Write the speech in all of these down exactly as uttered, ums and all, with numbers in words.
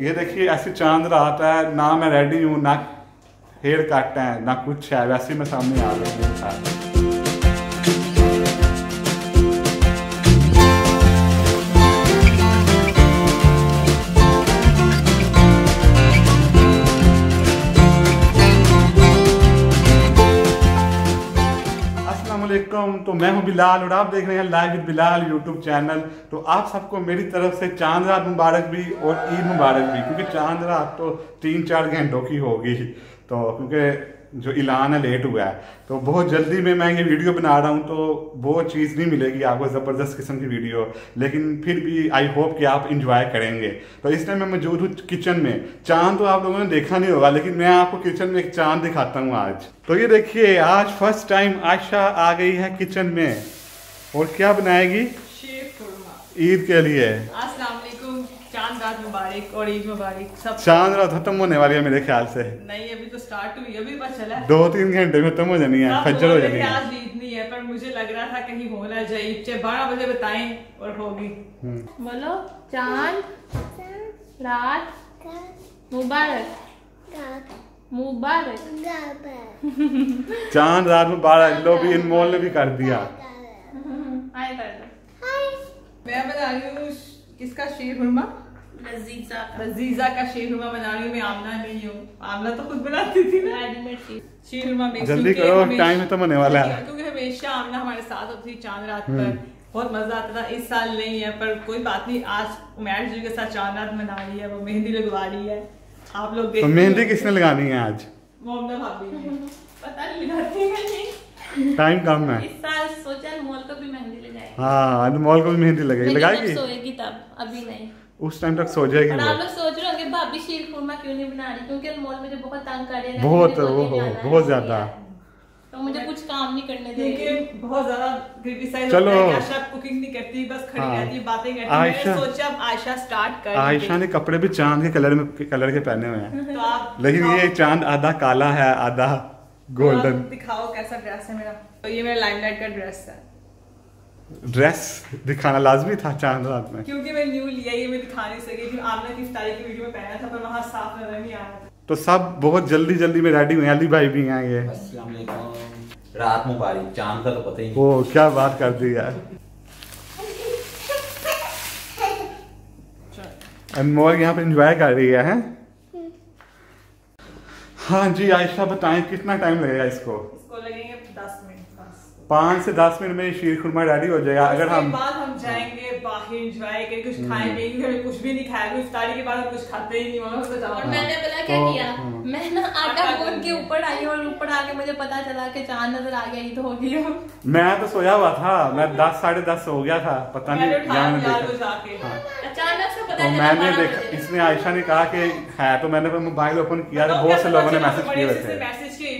ये देखिए ऐसे चांद रात है ना, मैं रेडी हूँ ना, हेयर कट है ना कुछ है, वैसे मैं सामने आ रहा हूँ। तो मैं हूं बिलाल और आप देख रहे हैं life with Bilal YouTube channel. तो आप सबको मेरी तरफ से चांद रात मुबारक भी और ईद मुबारक भी, क्योंकि चांद रात तो तीन चार घंटों की होगी, तो क्योंकि जो ऐलान है लेट हुआ है, तो बहुत जल्दी में मैं ये वीडियो बना रहा हूं, तो वो चीज़ नहीं मिलेगी आपको ज़बरदस्त किस्म की वीडियो, लेकिन फिर भी आई होप कि आप इंजॉय करेंगे। तो इसलिए मैं मौजूद हूँ किचन में। चाँद तो आप लोगों ने देखा नहीं होगा, लेकिन मैं आपको किचन में एक चाँद दिखाता हूँ आज। तो ये देखिए, आज फर्स्ट टाइम आयशा आ गई है किचन में, और क्या बनाएगी ईद के लिए। अस्सलाम वालेकुम, चांद रात मुबारक और ईद मुबारक। सब चांद रात खत्म होने वाली है मेरे ख्याल से। नहीं, अभी तो स्टार्ट हुई, अभी बस चला है, दो तीन घंटे में खत्म हो जानी है, फज्र हो जानी है। आज ईद नहीं है, पर मुझे लग रहा था कहीं हो ना जाए, चाहे बारह बजे बताएं और होगी। बोलो चांद रात मुबारक, मुबारक चांद रात मुबारक। लो भी इनमोल ने भी कर दिया। हाय कर दो। हाय। मैं बना रही हूँ किसका शेर हुरमा, लजीजा का, लजीजा का शेर हुरमा बना रही हूँ मैं। आमना नहीं हूँ, आमना तो खुद बनाती थी ना, रेडीमेड शेर शेर हुरमा। जल्दी करो, टाइम खत्म होने वाला है, क्योंकि हमेशा आमना हमारे साथ होती थी चांद रात पर, बहुत मजा आता था। इस साल नहीं है, पर कोई बात नहीं, आज उमैर जी के साथ चांद रात मना रही है, वो मेहंदी लगवा रही है। आप लोग तो मेहंदी किसने लगानी है आज? मोमना भाभी ने। पता नहीं लगाती है नहीं, टाइम कम है। इस साल सोचा अनमोल को भी मेहंदी लगाएगी। हाँ, अनमोल को भी मेहंदी लगाएगी। लगाएगी सोएगी तब, अभी नहीं, उस टाइम तक सो जाएगी। आप लोग सोच रहे होंगे भाभी शीर खुरमा क्यों नहीं बना रही, क्योंकि अनमोल मुझे बहुत तंग कर रहे हैं, बहुत बहुत बहुत ज्यादा, तो मुझे कुछ काम नहीं करने देंगे, बहुत ज्यादा क्रिटिसाइज होता है। आयशा कुकिंग नहीं करती, बस खड़ी रहती है, बातें करती है। मैंने सोचा आयशा स्टार्ट कर। आयशा ने कपड़े भी चांद के कलर में कलर के पहने हुए हैं, तो आप लेकिन ये चांद आधा काला है आधा गोल्डन। दिखाओ कैसा ड्रेस है मेरा। तो ये मेरा लाइमलाइट का ड्रेस है। ड्रेस दिखाना लाजमी था चांद रात में, क्योंकि मैं न्यू लिया, ये मैं दिखा नहीं सकी, क्योंकि आपने की इफ्तारी की वीडियो में पहना था, पर वहाँ साफ नजर नहीं आ रहा था। तो सब बहुत जल्दी जल्दी में रेडी हुए। अली भाई भी हैं। ये रात मुबारक, चांद का तो पता ही नहीं। ओ क्या बात कर दी यार। अनमोल यहाँ पे एंजॉय कर रही है, है? हाँ जी आयशा, बताएं कितना टाइम लगेगा इसको? इसको लगेंगे दस मिनट। पाँच से दस मिनट में शीर खुरमा रेडी हो जाएगा। अगर हम बाद हम जाएंगे बाहर एंजॉय करें, कुछ खाएंगे, हमें कुछ भी नहीं खाया, इफ्तारी के बाद हम कुछ खाते ही नहीं। और मैंने पता क्या किया, मैं ना आटा गूंद के ऊपर आई, और ऊपर आके मुझे पता चला कि चांद नजर आ गया, ईद हो गई। मैं तो सोया हुआ था, मैं दस साढ़े दस हो गया था, पता नहीं अचानक से पता चला। मैंने देखा, इसमें आयशा ने कहा कि है, तो मैंने मोबाइल ओपन किया, बहुत से लोगों ने मैसेज किए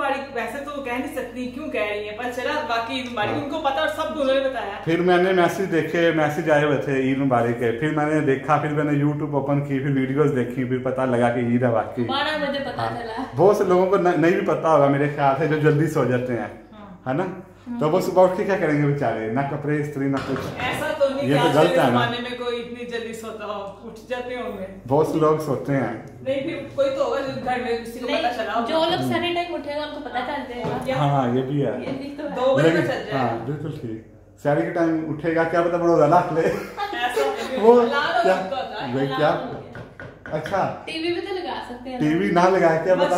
मुबारक, वैसे तो कह नहीं सकती क्यों कह रही है, पर चला बाकी मुबारक उनको पता और सब उन्होंने बताया। फिर मैंने मैसेज देखे, मैसेज आए हुए थे ईद मुबारक के, फिर मैंने देखा, फिर मैंने यूट्यूब ओपन की, फिर वीडियोस देखी, फिर पता लगा कि ईद है वाकई। बहुत से लोगों को न, नहीं भी पता होगा मेरे ख्याल से, जो जल्दी सो जाते हैं, है ना, तो वो सुबह उठ के क्या करेंगे बेचारे, ना कपड़े इस्त्री ना कुछ। ऐसा तो नहीं, ये तो गलत है ना, इतनी जल्दी सोता हो, उठ जाते होंगे बहुत से लोग, सोते हैं नहीं, फिर कोई तो होगा जो घर में किसी को पता चला हो, जो लोग सारे टाइम उठेगा उनको पता चल जाएगा। हाँ ये भी है, ये भी तो दो बजे चल जाएगा। हाँ बिल्कुल ठीक, सारे के टाइम उठेगा, क्या पता बड़ोदा लाख ले वो क्या क्या। अच्छा टीवी भी तो लगा सकते हैं, टीवी ना लगाए क्या पता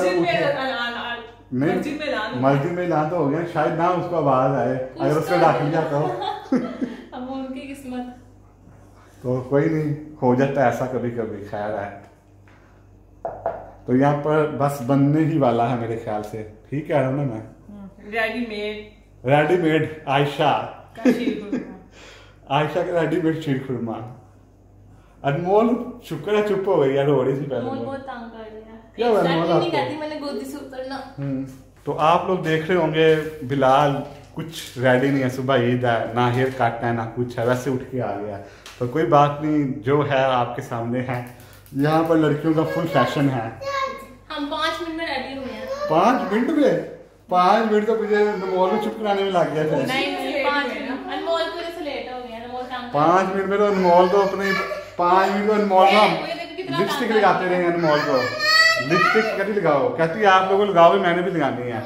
मस्जिद में लान, मस्जिद में लान तो हो गया शायद ना, उसको आवाज आए, अगर उसको डाकिया कहो अब उनकी किस्मत, तो कोई नहीं, हो जाता है ऐसा कभी कभी, खैर है। तो यहाँ पर बस बनने ही वाला है मेरे ख्याल से, ठीक है ना, मैं रेडीमेड रेडीमेड आयशा आयशा का रेडीमेड शीर खुरमा। अनमोल शुक्र है चुप हो गई यार, हो रही थी पहले, बहुत तंग कर दिया, क्या हुआ अनमोल आपको? मैंने गोदी से उतरना। तो आप लोग देख रहे होंगे बिलाल कुछ रेडी नहीं है, सुबह ईद है, ना हेयर काटना है ना कुछ है, वैसे उठ के आ गया, तो कोई बात नहीं, जो है आपके सामने है। यहाँ पर लड़कियों का फुल फैशन है। हम पाँच मिनट में रेडी हुए हैं। पाँच मिनट में पाँच मिनट तो मुझे अनमोल को चुप कराने में लग गया था। पाँच मिनट में तो अनमोल तो अपने पाँच मिनट में अनमोल लिपस्टिक लगाते रहे अनमोल को, लिपस्टिक कभी लगाओ, कहती है आप लोगों को लगाओ भी मैंने भी लगानी है।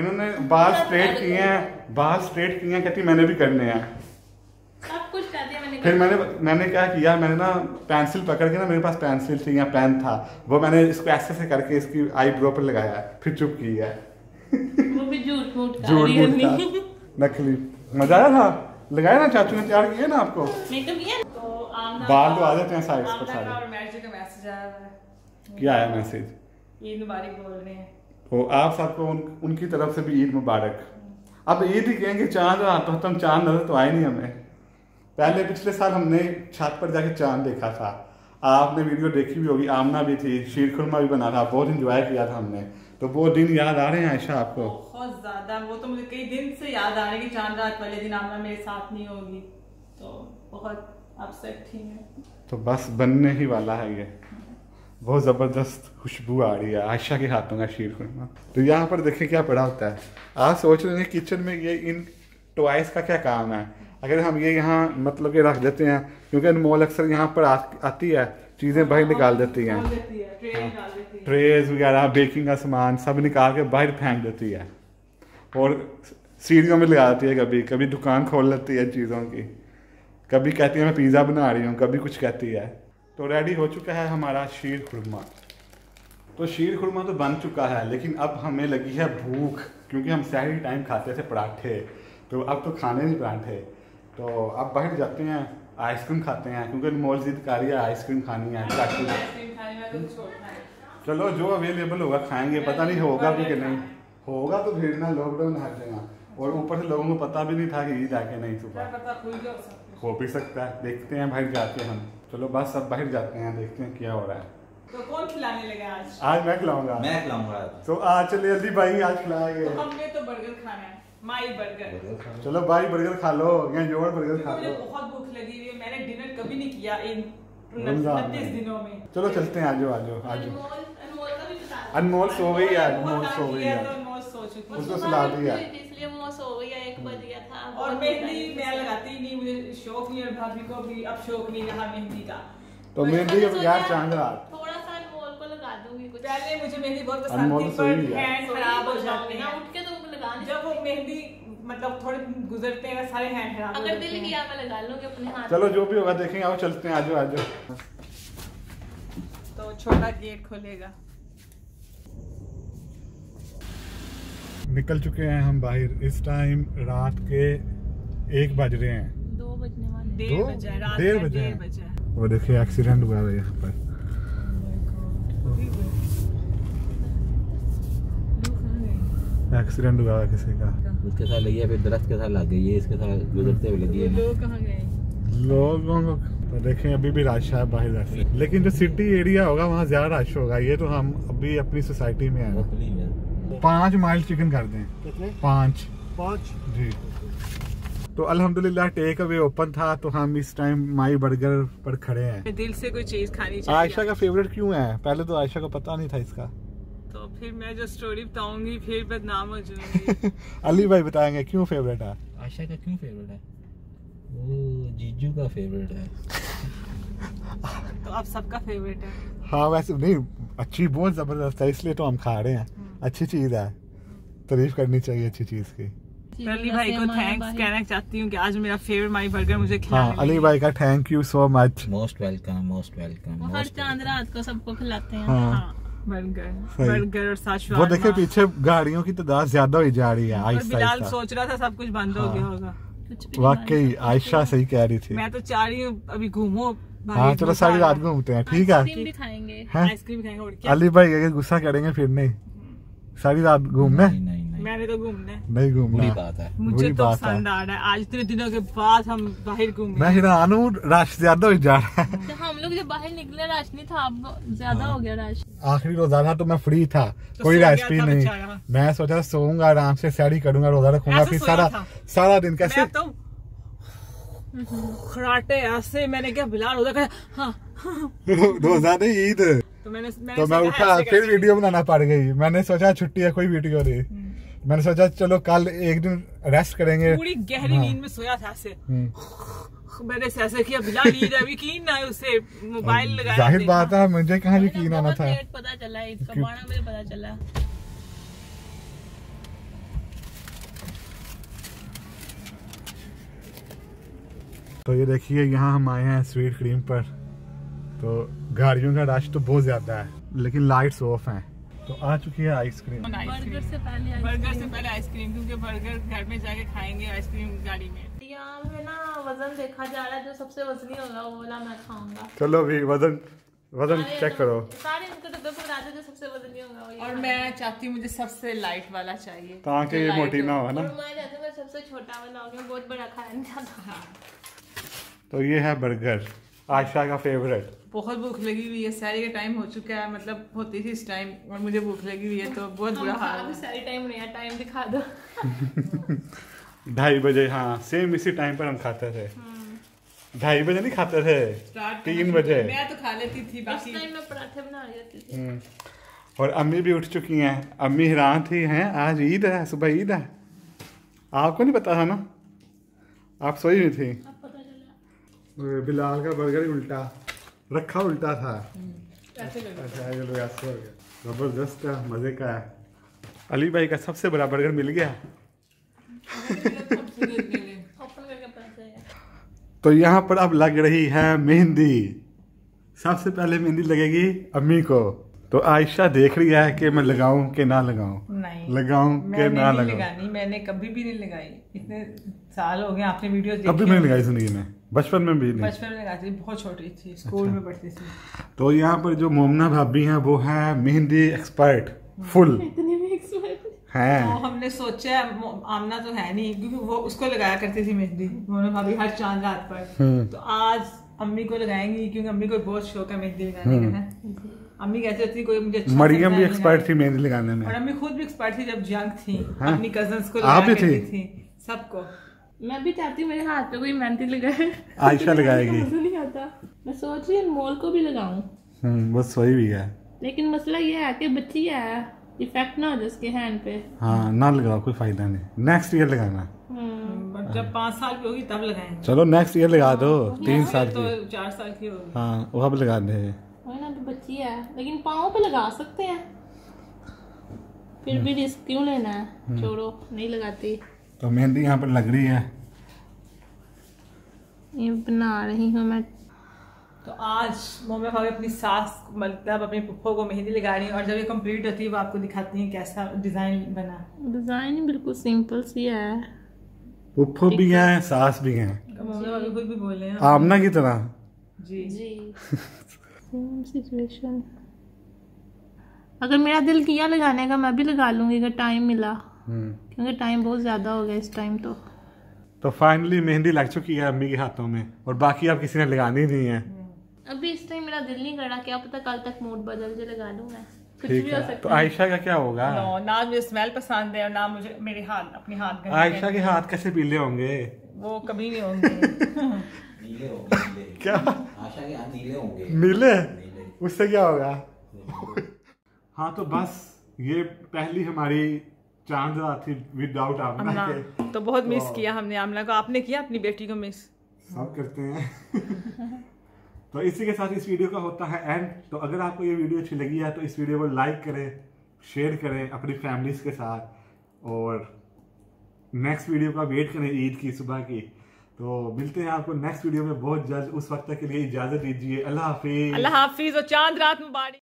इन्होंने बाल स्ट्रेट किए हैं, बाल स्ट्रेट किए हैं, कहती मैंने भी करने हैं। फिर मैंने मैंने क्या किया, मैंने ना पेंसिल पकड़ के ना, मेरे पास पेंसिल थी या पेन था, वो मैंने इसको ऐसे से करके इसकी आईब्रो पर लगाया, फिर चुप की है। वो भी झूठ मूठ था, नकली। मजा आया था, लगाया ना, चाचू ने तैयार किया ना आपको, मेकअप किया तो बाल तो आ जाते हैं साइड पर सारे। क्या आया मैसेज? ईद मुबारक बोल रहे हैं वो आप सबको, उनकी तरफ से भी ईद मुबारक। अब ईद ही कहेंगे, चांद रात तो हम, चांद नजर तो आए नहीं हमें। पहले पिछले साल हमने छत पर जाके चांद देखा था, आपने वीडियो देखी भी होगी, आमना भी थी, शीरखुरमा भी बना था, बहुत इंजॉय किया था हमने। तो वो दिन याद आ रहे हैं आयशा आपको? बहुत ज्यादा, वो तो मुझे कई दिन से याद आ रहे हैं कि चांद रात वाले दिन आमना मेरे साथ नहीं होगी, तो बहुत अपसेट थी मैं। तो बस बनने ही वाला है ये, बहुत ज़बरदस्त खुशबू आ रही है आयशा के हाथों का शीरखुरमा। तो यहाँ पर देखें क्या पड़ा होता है। आप सोच रहे हैं किचन में ये इन टॉयज़ का क्या काम है, अगर हम ये यहाँ मतलब ये रख देते हैं, क्योंकि अनमोल अक्सर यहाँ पर आ, आती है, चीज़ें बाहर निकाल देती हैं, ट्रेज वगैरह बेकिंग का सामान सब निकाल के बाहर फेंक देती है, और सीढ़ियों में लगा देती है, कभी कभी दुकान खोल लेती है चीज़ों की, कभी कहती है मैं पिज़्ज़ा बना रही हूँ, कभी कुछ कहती है। तो रेडी हो चुका है हमारा शीर खुरमा। तो शीर खुरमा तो बन चुका है, लेकिन अब हमें लगी है भूख, क्योंकि हम शहरी टाइम खाते थे पराठे, तो अब तो खाने नहीं पराठे, तो अब बाहर जाते हैं आइसक्रीम खाते हैं, क्योंकि अनमोल जिद कर रही है आइसक्रीम खानी है। चलो जो अवेलेबल होगा खाएंगे, पता नहीं होगा भी कि नहीं, होगा तो फिर ना लॉकडाउन हट जाएगा, और ऊपर से लोगों को पता भी नहीं था कि ईद आके नहीं सुबह हो भी सकता है। देखते हैं बाहर जाके हम। चलो बस अब बाहर जाते हैं, देखते हैं क्या हो रहा है। तो कौन खिलाने लगा आज? आज मैं खिलाऊंगा, मैं खिलाऊंगा। तो आज चलिए जल्दी भाई आज खिलाएंगे, हमने तो बर्गर खाना है, माई बर्गर। चलो भाई बर्गर खा लो या जोर बर्गर खा लो, बहुत भूख लगी हुई है, मैंने डिनर कभी नहीं किया इन उनतीस दिनों में। चलो चलते हैं, आ जाओ आ जाओ आ जाओ। अनमोल सो गई है, अनमोल सो गई है, उसको सुला दिया इसलिए वो सो गई है, एक बज गया था। और मेहंदी मैं लगाती ही नहीं, मुझे शौक नहीं, और भाभी को भी अब शौक नहीं रहा मेहंदी का, तो मेहंदी अब यार चांद रात थोड़ा सा अनमोल को लगा दूंगी कुछ। पहले मुझे मेहंदी बहुत पसंद थी, हैंड खराब हो जाते हैं उठ के, तो जब वो मेहंदी मतलब थोड़े गुजरते हैं सारे हैंड खराब, अगर दिल किया मैं लगा लूंगी अपने हाथ। चलो जो भी होगा देखेंगे, आओ चलते हैं, आ जाओ आ जाओ। तो छोटा गेट खोलेगा। निकल चुके हैं हम बाहर, इस टाइम रात के एक बज रहे हैं, दो बजने वाले, डेढ़ बजे है, रात डेढ़ बजे है। वो देखिए एक्सीडेंट हुआ है यहाँ पर, एक्सीडेंट हुआ किसी का, उसके साथ लगी है, फिर दरख्त के साथ लग गई है, इसके साथ गुजरते हुए लगी है। लोग कहाँ गए? लोगों को तो देखें अभी भी रश है बाहर से, लेकिन जो सिटी एरिया होगा वहाँ ज्यादा रश होगा। ये तो हम अभी अपनी सोसाइटी में है। पाँच माइल चिकन कर दें, पाँच पाँच जी। तो अल्हम्दुलिल्लाह टेक अवे ओपन था, तो हम इस टाइम माई बर्गर पर खड़े हैं। दिल से कोई चीज खानी चाहिए। आयशा का फेवरेट क्यों है? पहले तो आयशा को पता नहीं था इसका, तो फिर मैं जो स्टोरी बताऊंगी फिर बदनाम हो जाऊंगी। अली भाई बताएंगे क्यों फेवरेट है आयशा का, क्यों फेवरेट है? वो जीजू का फेवरेट है। तो आप सबका फेवरेट है। हाँ वैसे नहीं, अच्छी बहुत जबरदस्त है, इसलिए तो हम खा रहे हैं, अच्छी चीज है, तारीफ करनी चाहिए अच्छी चीज की। अली भाई को थैंक्स कहना चाहती हूँ कि आज मेरा फेवरेट माई बर्गर मुझे खिलाया। हाँ, अली भाई का thank you so much, most welcome most welcome. हर चांद रात को सबको खिलाते हैं बर्गर, बर्गर और शाशवार्मा। वो देखे पीछे गाड़ियों की तादाद ज्यादा ही जा रही है। और बिलाल सोच रहा था सब कुछ बंद हाँ। हो गया होगा, वाकई आयशा सही कह रही थी। मैं तो चाह रही हूँ अभी घूमो हाँ, चलो सारी रात घूमते हैं, ठीक है, आइसक्रीम भी खाएंगे, आइसक्रीम खाएंगे। और क्या अली भाई अगर गुस्सा करेंगे फिर नहीं, सारी रात घूमना, मैंने तो घूमना नहीं घूमना है, मुझे तो पसंद आ रहा है। आज इतने दिनों के बाद हम बाहर घूमे, मैं हैरान हूँ, रश ज्यादा हो जा रहा है। तो हम लोग जब बाहर निकले रश नहीं था, अब ज्यादा हो गया रश। आखिरी रोजाना तो मैं फ्री था, तो कोई रश भी नहीं, मैं सोचा सोऊंगा आराम से, सैरी करूंगा, रोजा रखूंगा, फिर सारा सारा दिन कैसे खराटे ऐसे। मैंने क्या बिलाल रोजा, हाँ रोजा नहीं ईद, तो मैं उठा फिर वीडियो बनाना पड़ गई, मैंने सोचा छुट्टी है कोई वीडियो नहीं, मैंने सोचा चलो कल एक दिन रेस्ट करेंगे। पूरी गहरी नींद हाँ। में सोया था से। मैंने ऐसा किया बिलाल नींद अभी कीन आए उसे मोबाइल लगाया। जाहिर बात है मुझे कहाँ यकीन आना था। पता चला इसका माना मुझे पता चला। तो ये देखिए यहाँ हम आए हैं स्वीट क्रीम पर, तो गाड़ियों का रश तो बहुत ज्यादा है लेकिन लाइट्स ऑफ हैं। तो आ चुकी है आइसक्रीम, बर्गर से पहले बर्गर से पहले आइसक्रीम, क्योंकि बर्गर घर में जाके खाएंगे, आइसक्रीम गाड़ी में। यहाँ पे ना वजन देखा जा रहा है, जो सबसे वजनी होगा वो वाला मैं खाऊंगा। चलो भी वजन वजन चेक करो सारे, इनको तो देखो बता दो जो सबसे वजनी होगा। और मैं चाहती हूँ मुझे सबसे लाइट वाला चाहिए ताकि ये मोटी ना हो ना, मैं सबसे छोटा वाला हो गया, बहुत बड़ा खाया था। तो ये है बर्गर, आयशा का फेवरेट। बहुत भूख लगी हुई है, सारी का टाइम हो चुका है, मतलब होती थी इस टाइम और मुझे भूख लगी हुई है, तो बहुत बुरा हाल है। सारी टाइम नहीं है, टाइम दिखा दो। ढाई बजे हाँ सेम इसी टाइम पर हम खाते थे। ढाई बजे नहीं खाते थे, तीन बजे मैं तो खा लेती थी, बाकी टाइम में पराठे बना लेती थी। और अम्मी भी उठ चुकी हैं, अम्मी हैरान थी हैं आज ईद है, सुबह ईद है, आपको नहीं पता था ना, आप सोई हुई थी। बिलाल का बर्गर ही उल्टा रखा, उल्टा था। अच्छा जबरदस्त है, मजे का है। अली भाई का सबसे बड़ा बर्गर मिल गया। तो यहाँ पर अब लग रही है मेहंदी, सबसे पहले मेहंदी लगेगी अम्मी को। तो आयशा देख रही है कि मैं लगाऊं कि ना लगाऊं, लगाऊं कि ना लगाऊं। मैंने कभी भी नहीं लगाई, इतने साल हो गए आपने वीडियो देखी, कभी मैंने लगाई जिंदगी में, बचपन में भी नहीं, बचपन में लगाती थी, बहुत छोटी थी, स्कूल अच्छा। में पढ़ती थी। तो यहाँ पर जो मोमना भाभी हैं वो है मेहंदी एक्सपर्ट फुल, इतने भी एक्सपर्ट हैं। तो हमने सोचा आमना तो है नहीं, क्योंकि वो उसको लगाया करती थी मेहंदी मोमना भाभी हर चांद रात पर, तो आज अम्मी को लगाएंगी क्योंकि अम्मी को बहुत शौक है मेहंदी लगाने का। अम्मी कहती थी कोई मुझे अच्छा, मरियम भी एक्सपर्ट थी मेहंदी लगाने में, और अम्मी खुद भी एक्सपर्ट थी जब जंग थी, अपनी कजन्स को लगा करती थी सबको। मैं भी चाहती हूँ मेरे हाथ पे कोई मेहंदी लगाए, आयशा लगाएगी। मुझे नहीं आता, मैं सोच रही हूँ अनमोल को भी लगाऊं। हम्म बस वही भी है, लेकिन मसला ये है कि बच्ची है, इफेक्ट ना हो जाए उसके हैंड पे। हाँ ना लगाओ, कोई फायदा नहीं, नेक्स्ट ईयर लगाना, जब पाँच साल की होगी तब लगाएंगे। चलो नेक्स्ट ईयर लगा दो, तीन साल तो चार साल की होगी। हाँ वो अब लगा दे ना, तो बच्ची है, लेकिन पाँव पे लगा सकते हैं, फिर भी रिस्क क्यों लेना है, छोड़ो नहीं लगाती। तो मेहंदी यहाँ पर लग रही है, ये बना रही हूँ मैं। तो आज मम्मी भाभी अपनी सास मतलब अपनी पुप्पो को मेहंदी लगा रही है, और जब ये कंप्लीट होती है वो आपको दिखाती है कैसा डिजाइन बना। डिजाइन बिल्कुल सिंपल सी है, पुप्पो भी है सास भी है, मम्मी भाभी खुद भी बोल रहे हैं आमना की तरह जी जी। सेम सिचुएशन, अगर मेरा दिल किया लगाने का मैं भी लगा लूंगी अगर टाइम मिला, क्योंकि टाइम बहुत ज्यादा हो गया इस टाइम। तो तो फाइनली मेहंदी लग चुकी है अम्मी के हाथों में, और बाकी अब किसी ने लगानी नहीं है। अभी इस टाइम मेरा दिल नहीं कर रहा, क्या पता कल तक मूड बदल जाए लगा लूं मैं, कुछ भी हो सकता है। तो आयशा का क्या होगा, ना मुझे स्मेल पसंद है और ना मुझे मेरे हाथ अपने हाथ। आयशा के हाथ कैसे पीले होंगे, वो कभी नहीं होंगे। क्या आयशा के हाथ नीले होंगे, नीले उससे क्या होगा। हाँ तो बस ये पहली हमारी चांद रात थी विदाउट आमना के, तो बहुत मिस किया हमने आमना को। आपने किया अपनी बेटी को मिस, सब करते हैं। तो इसी के साथ इस वीडियो का होता है एंड। तो अगर आपको ये वीडियो अच्छी लगी है तो इस वीडियो को लाइक करें, शेयर करें अपनी फैमिलीज के साथ, और नेक्स्ट वीडियो का वेट करें ईद की सुबह की। तो मिलते हैं आपको नेक्स्ट वीडियो में बहुत जल्द, उस वक्त तक के लिए इजाजत दीजिए, अल्लाह हाफिज, अल्लाह हाफिज और चांद रात मुबारक।